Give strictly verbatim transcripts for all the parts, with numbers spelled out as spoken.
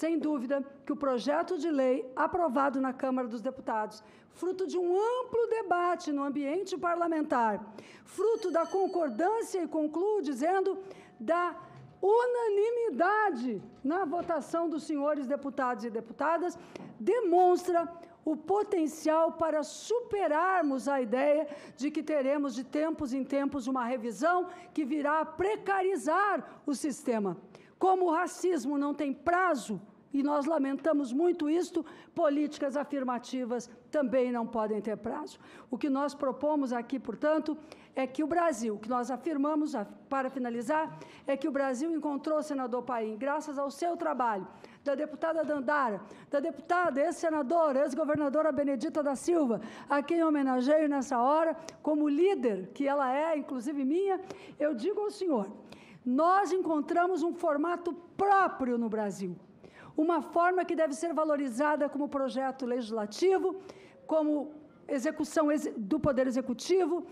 sem dúvida, que o projeto de lei aprovado na Câmara dos Deputados, fruto de um amplo debate no ambiente parlamentar, fruto da concordância, e concluo dizendo, da unanimidade na votação dos senhores deputados e deputadas, demonstra o potencial para superarmos a ideia de que teremos, de tempos em tempos, uma revisão que virá a precarizar o sistema. Como o racismo não tem prazo, e nós lamentamos muito isto, políticas afirmativas também não podem ter prazo. O que nós propomos aqui, portanto, é que o Brasil, o que nós afirmamos, para finalizar, é que o Brasil encontrou, senador Paim, graças ao seu trabalho, da deputada Dandara, da deputada, ex-senadora, ex-governadora Benedita da Silva, a quem homenageio nessa hora, como líder que ela é, inclusive minha, eu digo ao senhor, nós encontramos um formato próprio no Brasil, uma forma que deve ser valorizada como projeto legislativo, como execução do Poder Executivo,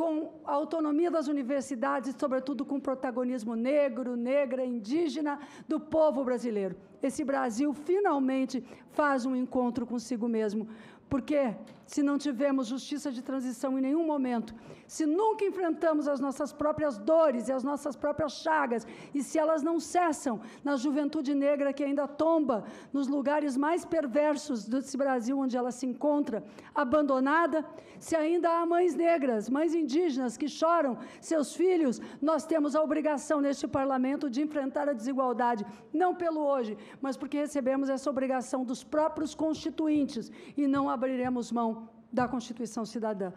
com a autonomia das universidades, sobretudo com o protagonismo negro, negra, indígena, do povo brasileiro. Esse Brasil finalmente faz um encontro consigo mesmo, porque se não tivermos justiça de transição em nenhum momento, se nunca enfrentamos as nossas próprias dores e as nossas próprias chagas, e se elas não cessam na juventude negra que ainda tomba nos lugares mais perversos desse Brasil onde ela se encontra, abandonada, se ainda há mães negras, mães indígenas que choram seus filhos, nós temos a obrigação neste parlamento de enfrentar a desigualdade, não pelo hoje, mas porque recebemos essa obrigação dos próprios constituintes, e não abriremos mão da Constituição Cidadã.